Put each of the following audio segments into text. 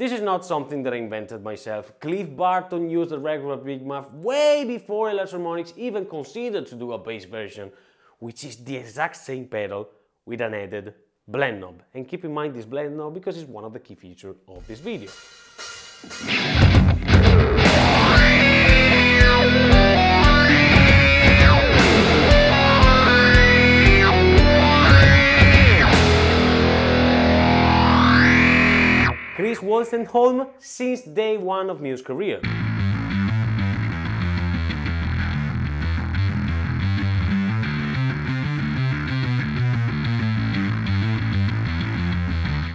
This is not something that I invented myself. Cliff Burton used a regular Big Muff way before Electro-Harmonix even considered to do a bass version, which is the exact same pedal with an added blend knob. And keep in mind this blend knob because it's one of the key features of this video. Chris Wolstenholme since day one of Muse career.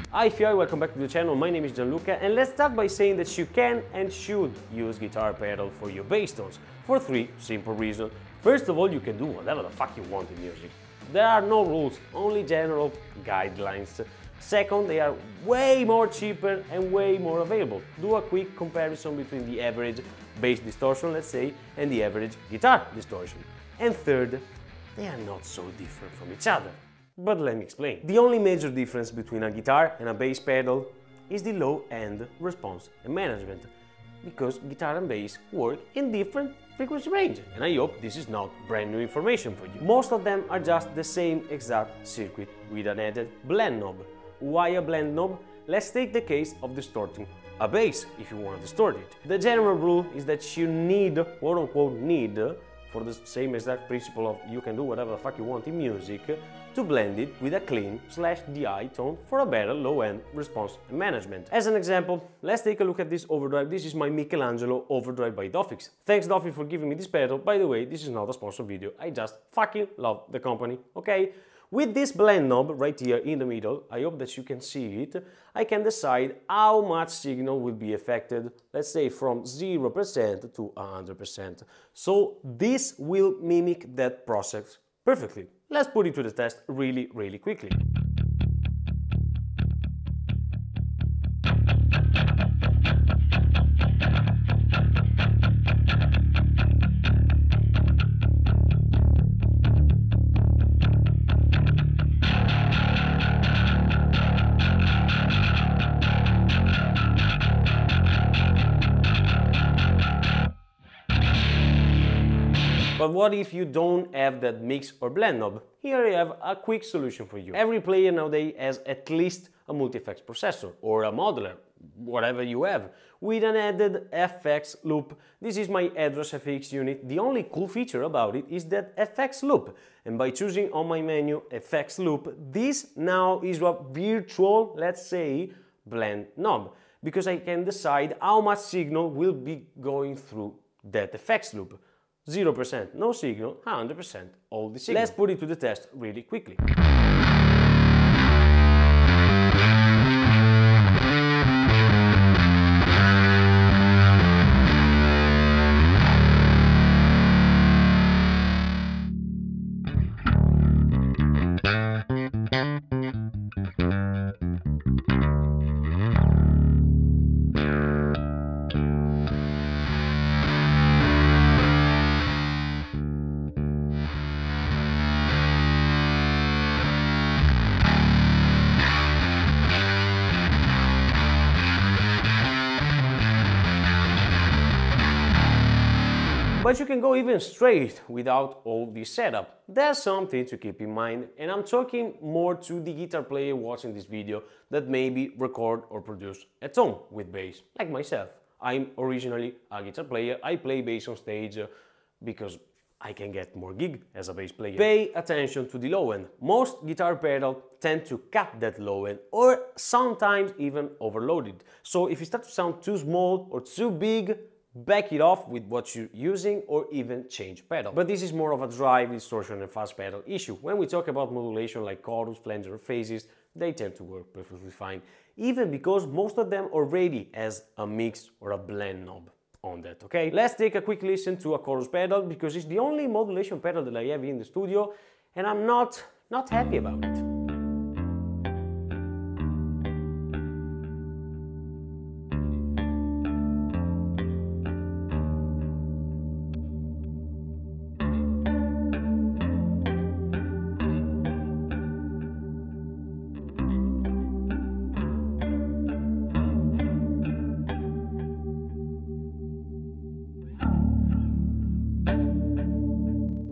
Hi Fioi, welcome back to the channel, my name is Gianluca and let's start by saying that you can and should use guitar pedal for your bass tones for three simple reasons. First of all, you can do whatever the fuck you want in music. There are no rules, only general guidelines. Second, they are way more cheaper and way more available. Do a quick comparison between the average bass distortion, let's say, and the average guitar distortion. And third, they are not so different from each other. But let me explain. The only major difference between a guitar and a bass pedal is the low-end response and management, because guitar and bass work in different frequency ranges. And I hope this is not brand new information for you. Most of them are just the same exact circuit with an added blend knob. Why a blend knob? Let's take the case of distorting a bass if you want to distort it. The general rule is that you need, quote-unquote need, for the same exact principle of you can do whatever the fuck you want in music, to blend it with a clean slash DI tone for a better low-end response and management. As an example, let's take a look at this overdrive. This is my Michelangelo overdrive by Dofix. Thanks Dofix for giving me this pedal. By the way, this is not a sponsored video, I just fucking love the company, okay? With this blend knob right here in the middle, I hope that you can see it, I can decide how much signal will be affected, let's say from 0% to 100%. So this will mimic that process perfectly. Let's put it to the test really, really quickly. But what if you don't have that mix or blend knob? Here I have a quick solution for you. Every player nowadays has at least a multi-effects processor or a modeler, whatever you have, with an added FX loop. This is my Edros FX unit. The only cool feature about it is that FX loop. And by choosing on my menu FX loop, this now is a virtual, let's say, blend knob, because I can decide how much signal will be going through that FX loop. 0% no signal, 100% all the signal. Let's put it to the test really quickly. But you can go even straight without all this setup. There's something to keep in mind, and I'm talking more to the guitar player watching this video that maybe record or produce at home with bass, like myself. I'm originally a guitar player, I play bass on stage because I can get more gig as a bass player. Pay attention to the low end. Most guitar pedals tend to cut that low end or sometimes even overload it. So if you start to sound too small or too big, back it off with what you're using or even change pedal. But this is more of a drive, distortion and fast pedal issue. When we talk about modulation like chorus, flanger or phases, they tend to work perfectly fine, even because most of them already has a mix or a blend knob on that, okay? Let's take a quick listen to a chorus pedal because it's the only modulation pedal that I have in the studio and I'm not happy about it.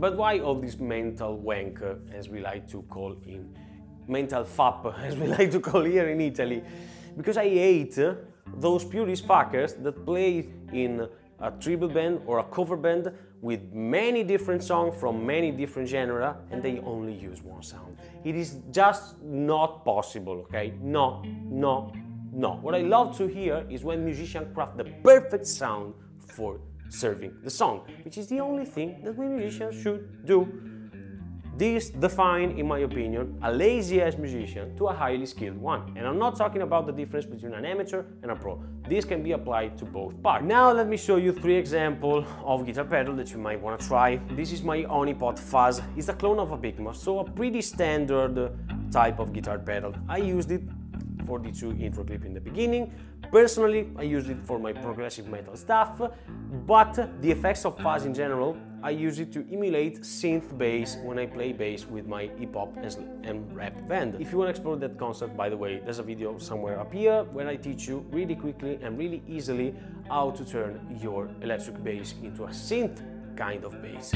But why all this mental wank, as we like to call in, mental fap, as we like to call here in Italy? Because I hate those purist fuckers that play in a tribal band or a cover band with many different songs from many different genera, and they only use one sound. It is just not possible, okay? No, no, no. What I love to hear is when musicians craft the perfect sound for serving the song, which is the only thing that we musicians should do. This defines, in my opinion, a lazy-ass musician to a highly skilled one. And I'm not talking about the difference between an amateur and a pro. This can be applied to both parts. Now let me show you three examples of guitar pedal that you might want to try. This is my Onipod Fuzz. It's a clone of a Big Muff, so a pretty standard type of guitar pedal. I used it for the two intro clip in the beginning. Personally, I used it for my progressive metal stuff, but the effects of fuzz in general, I use it to emulate synth bass when I play bass with my hip-hop and rap band. If you want to explore that concept, by the way, there's a video somewhere up here where I teach you really quickly and really easily how to turn your electric bass into a synth kind of bass.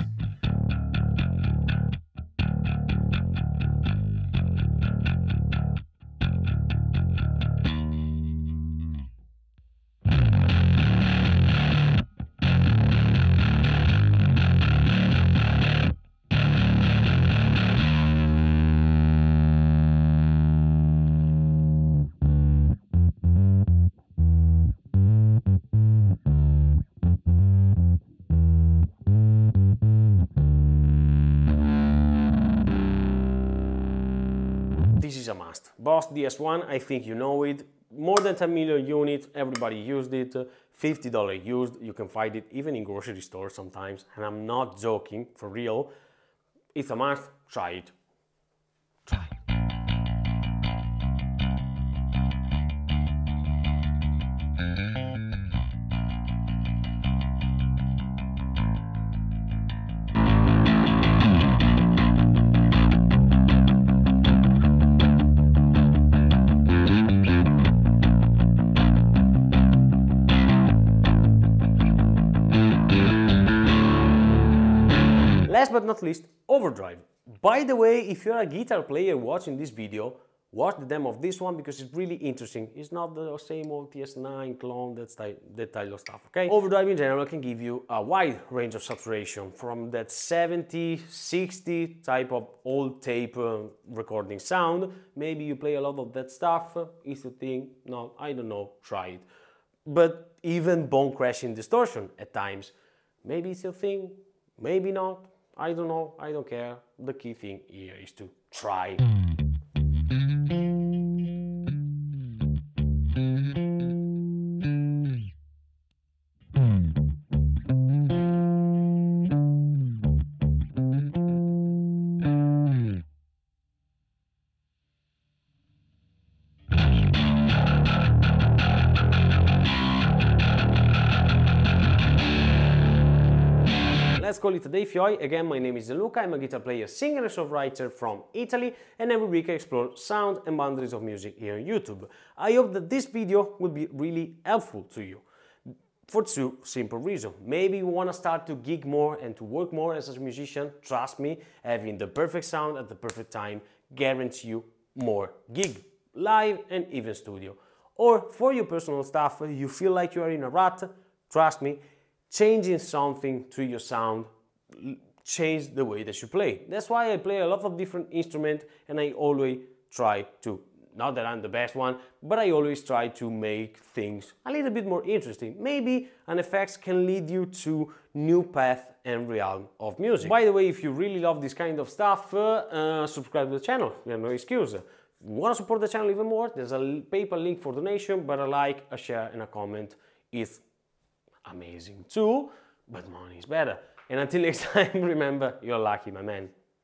This is a must. Boss DS1, I think you know it. More than 10 million units, everybody used it. $50 used, you can find it even in grocery stores sometimes. And I'm not joking, for real. It's a must, try it. Try it. Last but not least, overdrive. By the way, if you're a guitar player watching this video, watch the demo of this one because it's really interesting. It's not the same old TS9 clone, that type of stuff, okay? Overdrive in general can give you a wide range of saturation from that 70, 60 type of old tape recording sound. Maybe you play a lot of that stuff, it's a thing, no, I don't know, try it. But even bone crashing distortion at times, maybe it's a thing, maybe not. I don't know, I don't care. The key thing here is to try. Let's call it a day, Fioi. Again, my name is De Luca, I'm a guitar player, singer and songwriter from Italy, and every week I explore sound and boundaries of music here on YouTube. I hope that this video will be really helpful to you, for two simple reasons. Maybe you want to start to gig more and to work more as a musician. Trust me, having the perfect sound at the perfect time guarantees you more gig, live and even studio. Or for your personal stuff, you feel like you are in a rut, trust me, changing something to your sound change the way that you play. That's why I play a lot of different instruments and I always try to, not that I'm the best one, but I always try to make things a little bit more interesting. Maybe an effects can lead you to new path and realm of music. By the way, if you really love this kind of stuff, subscribe to the channel, you have no excuse. Want to support the channel even more? There's a PayPal link for donation, but a like, a share and a comment is amazing too, but money is better. And until next time, remember, you're lucky, my man.